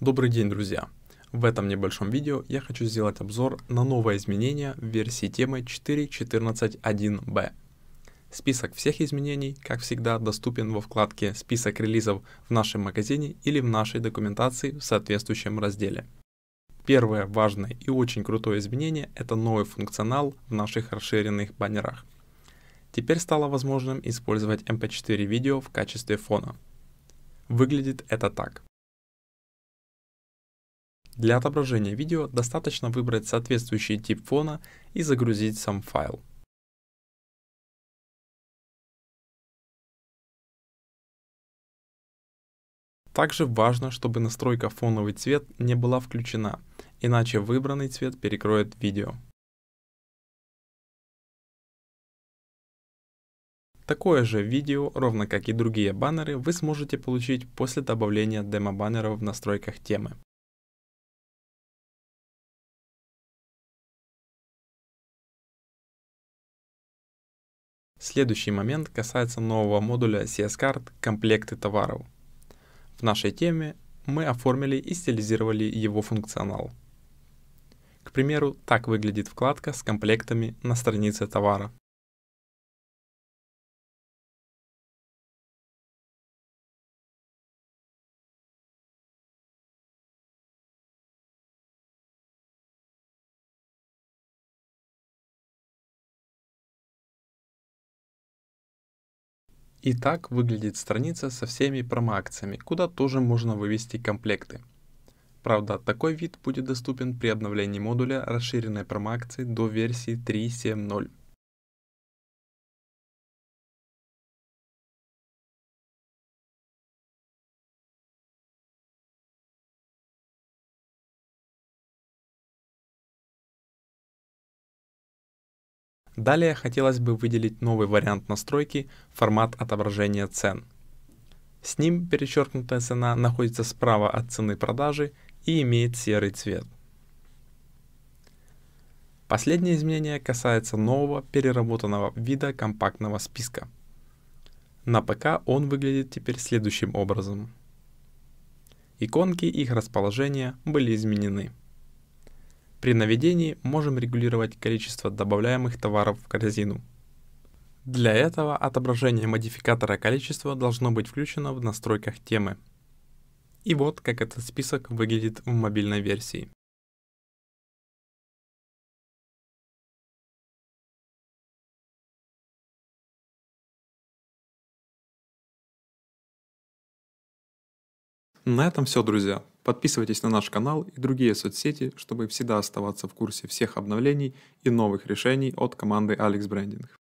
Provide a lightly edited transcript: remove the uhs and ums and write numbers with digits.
Добрый день, друзья! В этом небольшом видео я хочу сделать обзор на новое изменение в версии темы 4.14.1b. Список всех изменений, как всегда, доступен во вкладке «Список релизов» в нашем магазине или в нашей документации в соответствующем разделе. Первое важное и очень крутое изменение — это новый функционал в наших расширенных баннерах. Теперь стало возможным использовать MP4 видео в качестве фона. Выглядит это так. Для отображения видео достаточно выбрать соответствующий тип фона и загрузить сам файл. Также важно, чтобы настройка «Фоновый цвет» не была включена, иначе выбранный цвет перекроет видео. Такое же видео, ровно как и другие баннеры, вы сможете получить после добавления демо-баннеров в настройках темы. Следующий момент касается нового модуля CS-Cart «Комплекты товаров». В нашей теме мы оформили и стилизировали его функционал. К примеру, так выглядит вкладка с комплектами на странице товара. И так выглядит страница со всеми промоакциями, куда тоже можно вывести комплекты. Правда, такой вид будет доступен при обновлении модуля расширенной промоакции до версии 3.7.0. Далее хотелось бы выделить новый вариант настройки — формат отображения цен. С ним перечеркнутая цена находится справа от цены продажи и имеет серый цвет. Последнее изменение касается нового переработанного вида компактного списка. На ПК он выглядит теперь следующим образом. Иконки и их расположение были изменены. При наведении можем регулировать количество добавляемых товаров в корзину. Для этого отображение модификатора количества должно быть включено в настройках темы. И вот как этот список выглядит в мобильной версии. На этом все, друзья. Подписывайтесь на наш канал и другие соцсети, чтобы всегда оставаться в курсе всех обновлений и новых решений от команды Alex Branding.